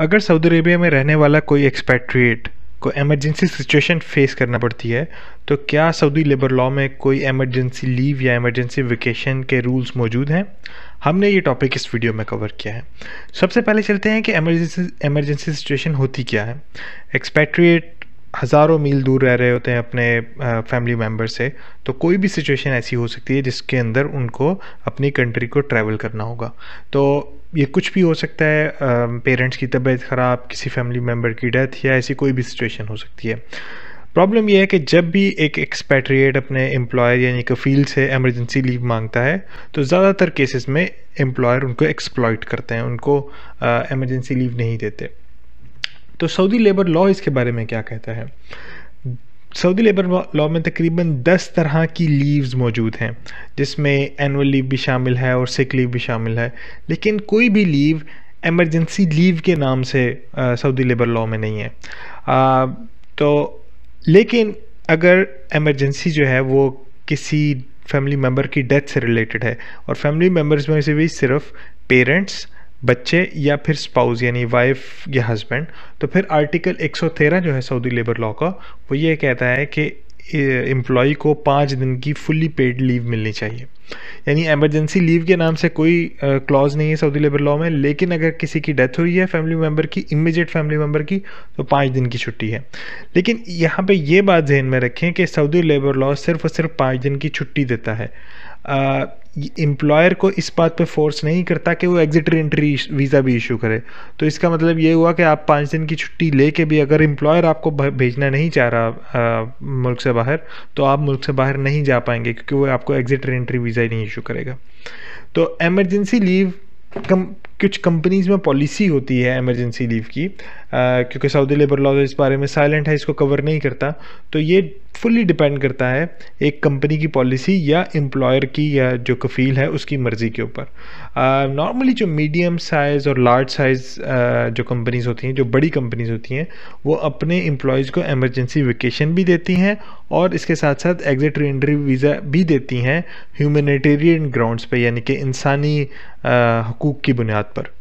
अगर Saudi Arabia में रहने वाला कोई एक्सपैट्रिएट को एमरजेंसी सिचुएशन फेस करना पड़ती है, तो क्या सऊदी लेबर लॉ में कोई एमरजेंसी लीव या एमरजेंसी वेकेशन के रूल्स मौजूद हैं? हमने ये टॉपिक इस वीडियो में कवर किया है। सबसे पहले चलते हैं कि एमरजेंसी सिचुएशन होती क्या है। एक्सपैट्रिएट हज़ारों मील दूर रह रहे होते हैं अपने फैमिली मेम्बर से, तो कोई भी सिचुएशन ऐसी हो सकती है जिसके अंदर उनको अपनी कंट्री को ट्रैवल करना होगा। तो ये कुछ भी हो सकता है, पेरेंट्स की तबीयत ख़राब, किसी फैमिली मेम्बर की डेथ या ऐसी कोई भी सिचुएशन हो सकती है। प्रॉब्लम यह है कि जब भी एक एक्सपैट्रिएट अपने एम्प्लॉयर यानी कफ़ील से एमरजेंसी लीव मांगता है तो ज़्यादातर केसेस में एम्प्लॉयर उनको एक्सप्लॉइट करते हैं, उनको एमरजेंसी लीव नहीं देते। तो सऊदी लेबर लॉ इसके बारे में क्या कहता है? सऊदी लेबर लॉ में तकरीबन 10 तरह की लीव्स मौजूद हैं, जिसमें एनुअल लीव भी शामिल है और सिक लीव भी शामिल है, लेकिन कोई भी लीव एमरजेंसी लीव के नाम से सऊदी लेबर लॉ में नहीं है। तो लेकिन अगर एमरजेंसी जो है वो किसी फैमिली मेम्बर की डेथ से रिलेटेड है और फैमिली मेम्बर्स में से भी सिर्फ पेरेंट्स, बच्चे या फिर स्पाउस यानी वाइफ या हस्बैंड, तो फिर आर्टिकल 113 जो है सऊदी लेबर लॉ का, वो ये कहता है कि एम्प्लॉई को 5 दिन की फुली पेड लीव मिलनी चाहिए। यानी एमरजेंसी लीव के नाम से कोई क्लॉज नहीं है सऊदी लेबर लॉ में, लेकिन अगर किसी की डेथ हुई है फैमिली मेम्बर की, इमीडिएट फैमिली मेम्बर की, तो 5 दिन की छुट्टी है। लेकिन यहाँ पे ये बात जहन में रखें कि सऊदी लेबर लॉ सिर्फ और सिर्फ 5 दिन की छुट्टी देता है। एम्प्लॉयर को इस बात पे फोर्स नहीं करता कि वो एग्जिट एंट्री वीज़ा भी इशू करे। तो इसका मतलब ये हुआ कि आप 5 दिन की छुट्टी लेके भी अगर एम्प्लॉयर आपको भेजना नहीं चाह रहा मुल्क से बाहर, तो आप मुल्क से बाहर नहीं जा पाएंगे क्योंकि वो आपको एग्जिट एंट्री वीज़ा ही नहीं इशू करेगा। तो एमरजेंसी लीव कुछ कंपनीज़ में पॉलिसी होती है एमरजेंसी लीव की, क्योंकि सऊदी लेबर लॉ इस बारे में साइलेंट है, इसको कवर नहीं करता। तो ये फुल्ली डिपेंड करता है एक कंपनी की पॉलिसी या एम्प्लॉयर की या जो कफ़ील है उसकी मर्ज़ी के ऊपर। नॉर्मली जो मीडियम साइज़ और लार्ज साइज़ जो कंपनीज़ होती हैं, जो बड़ी कंपनीज़ होती हैं, वो अपने एम्प्लॉयज़ को एमरजेंसी वेकेशन भी देती हैं और इसके साथ साथ एग्जिट एंट्री वीज़ा भी देती हैं ह्यूमैनिटेरियन ग्राउंड्स पर, यानी कि इंसानी हकूक़ की बुनियाद पर।